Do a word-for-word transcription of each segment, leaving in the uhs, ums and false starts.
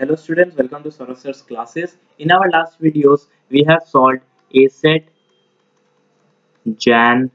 Hello students, welcome to Sourav Sir's Classes. In our last videos, we have solved ACET Jan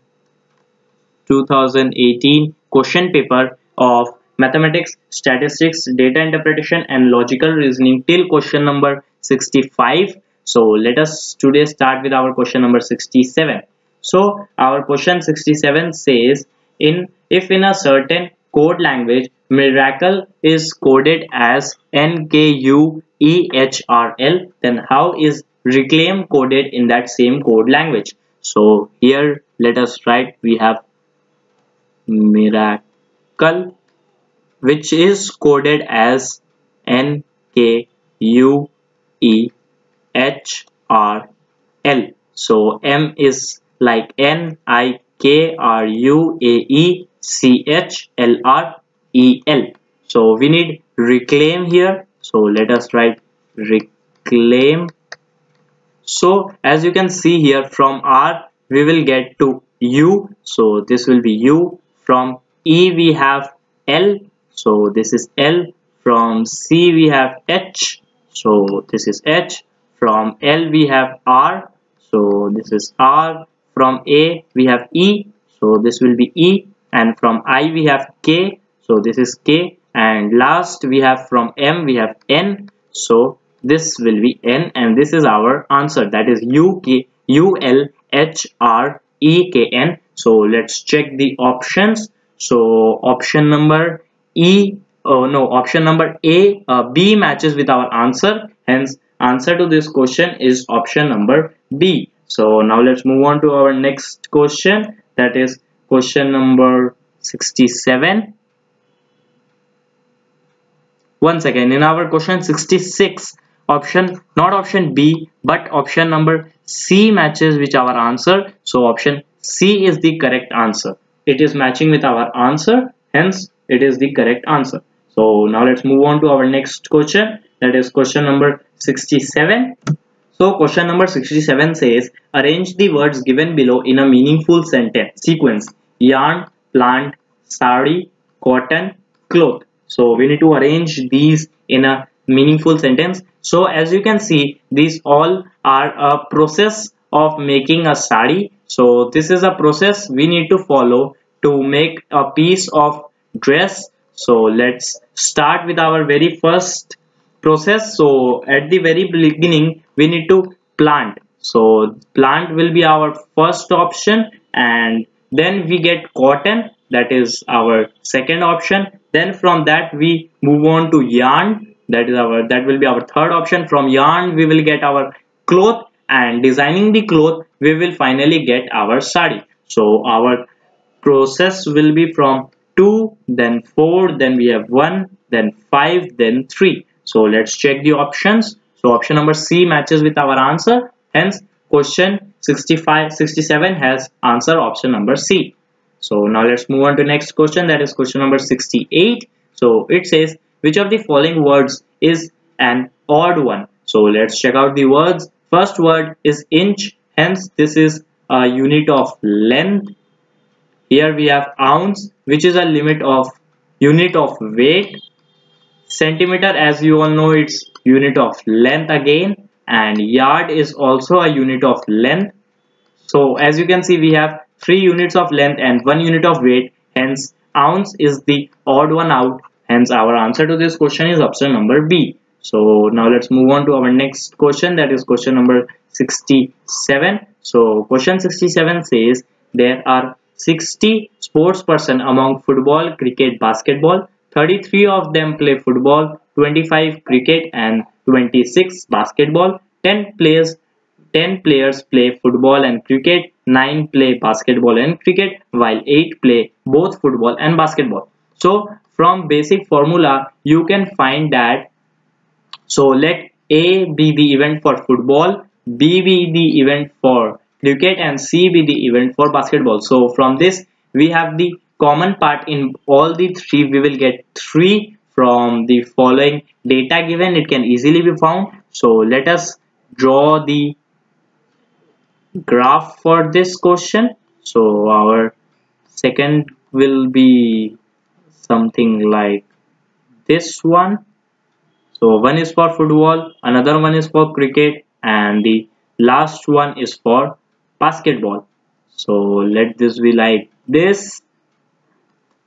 twenty eighteen question paper of Mathematics, Statistics, Data Interpretation and Logical Reasoning till question number sixty-five. So let us today start with our question number sixty-seven. So our question sixty-seven says, in if in a certain code language Miracle is coded as N K U E H R L, then how is Reclaim coded in that same code language? So here let us write, we have Miracle, which is coded as N K U E H R L. So M is like N I K R U A E C H L R E L. So we need Reclaim here, so let us write Reclaim. So as you can see here, from R we will get to U, so this will be U. From E we have L, so this is L. From C we have H, so this is H. From L we have R, so this is R. From A we have E, so this will be E. And from I we have K, so this is K. And last we have from M we have N, so this will be N. And this is our answer, that is U K U L H R E K N. So let's check the options. So option number E, oh no, option number A, uh, B matches with our answer. Hence answer to this question is option number B. So now let's move on to our next question, that is question number sixty-seven. Once again, in our question sixty-six, option, not option B but option number C matches with our answer. So option C is the correct answer. It is matching with our answer, hence it is the correct answer. So now let's move on to our next question, that is question number sixty-seven. So question number sixty-seven says, arrange the words given below in a meaningful sentence sequence: yarn, plant, sari, cotton, cloth. So we need to arrange these in a meaningful sentence. So as you can see, these all are a process of making a sari. So this is a process we need to follow to make a piece of dress. So let's start with our very first process. So at the very beginning we need to plant, so plant will be our first option, and then we get cotton, that is our second option. Then from that we move on to yarn, that is our that will be our third option. From yarn we will get our cloth, and designing the cloth we will finally get our sari. So our process will be from two, then four, then we have one, then five, then three. So let's check the options. So option number C matches with our answer, hence question sixty-five sixty-seven has answer option number C. So now let's move on to next question, that is question number sixty-eight. So it says, which of the following words is an odd one? So let's check out the words. First word is inch, hence this is a unit of length. Here we have ounce, which is a limit of unit of weight. Centimeter, as you all know, it's unit of length again, and yard is also a unit of length. So as you can see, we have three units of length and one unit of weight, hence ounce is the odd one out. Hence our answer to this question is option number B. So now let's move on to our next question, that is question number sixty-seven. So question sixty-seven says, there are sixty sportsperson among football, cricket, basketball. Thirty-three of them play football, twenty-five cricket and twenty-six basketball. Ten players ten players play football and cricket, nine play basketball and cricket, while eight play both football and basketball. So from basic formula you can find that, so let A be the event for football, B be the event for cricket, and C be the event for basketball. So from this we have the common part in all the three, we will get three. From the following data given, it can easily be found. So let us draw the graph for this question. So our second will be something like this one. So one is for football, another one is for cricket, and the last one is for basketball. So let this be like this.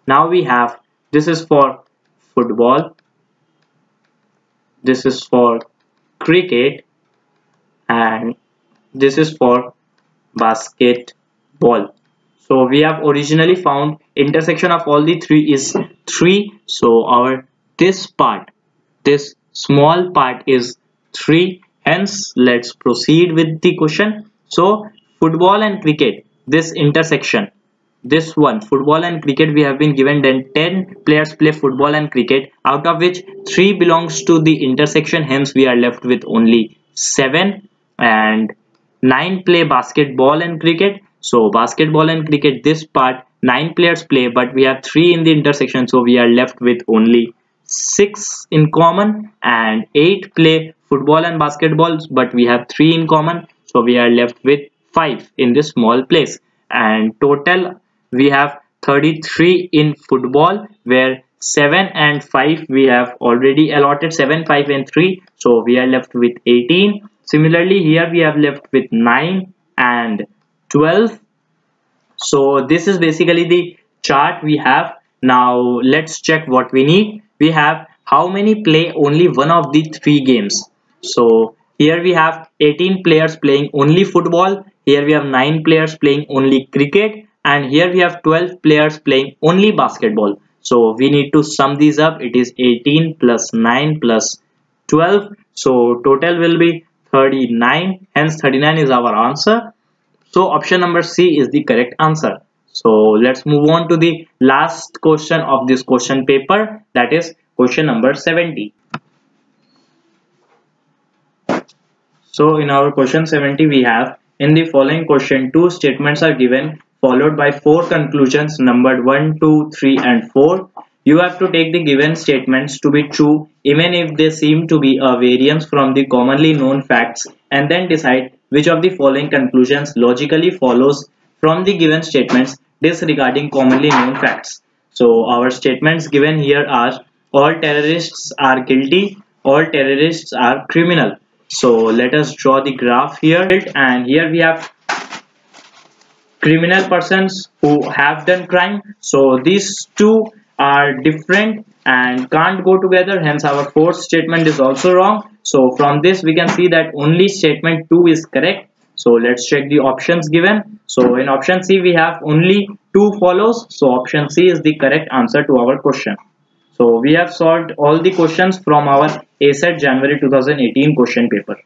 Now we have, this is for football, this is for cricket, and this is for basketball. So we have originally found intersection of all the three is three. So our this part, this small part is three. Hence, let's proceed with the question. So football and cricket, this intersection, this one, football and cricket, we have been given then ten players play football and cricket, out of which three belongs to the intersection. Hence, we are left with only seven, and nine play basketball and cricket. So basketball and cricket, this part, nine players play, but we have three in the intersection, so we are left with only six in common, and eight play football and basketball, but we have three in common, so we are left with five in this small place. And total we have thirty-three in football, where seven and five we have already allotted, seven, five and three, so we are left with eighteen. Similarly, here we have left with nine and twelve. So this is basically the chart we have. Now let's check what we need. We have how many play only one of the three games. So here we have eighteen players playing only football, here we have nine players playing only cricket, and here we have twelve players playing only basketball. So we need to sum these up. It is eighteen plus nine plus twelve, so total will be thirty-nine. Hence thirty-nine is our answer. So option number C is the correct answer. So let's move on to the last question of this question paper, that is question number seventy. So in our question seventy we have, in the following question two statements are given followed by four conclusions numbered one, two, three and four. You have to take the given statements to be true even if they seem to be a variance from the commonly known facts, and then decide which of the following conclusions logically follows from the given statements disregarding commonly known facts. So our statements given here are, all terrorists are guilty, all terrorists are criminal. So let us draw the graph here, and here we have criminal persons who have done crime. So these two are different and can't go together, hence our fourth statement is also wrong. So from this we can see that only statement two is correct. So let's check the options given. So in option C we have only two follows, so option C is the correct answer to our question. So we have solved all the questions from our ACET January two thousand eighteen question paper.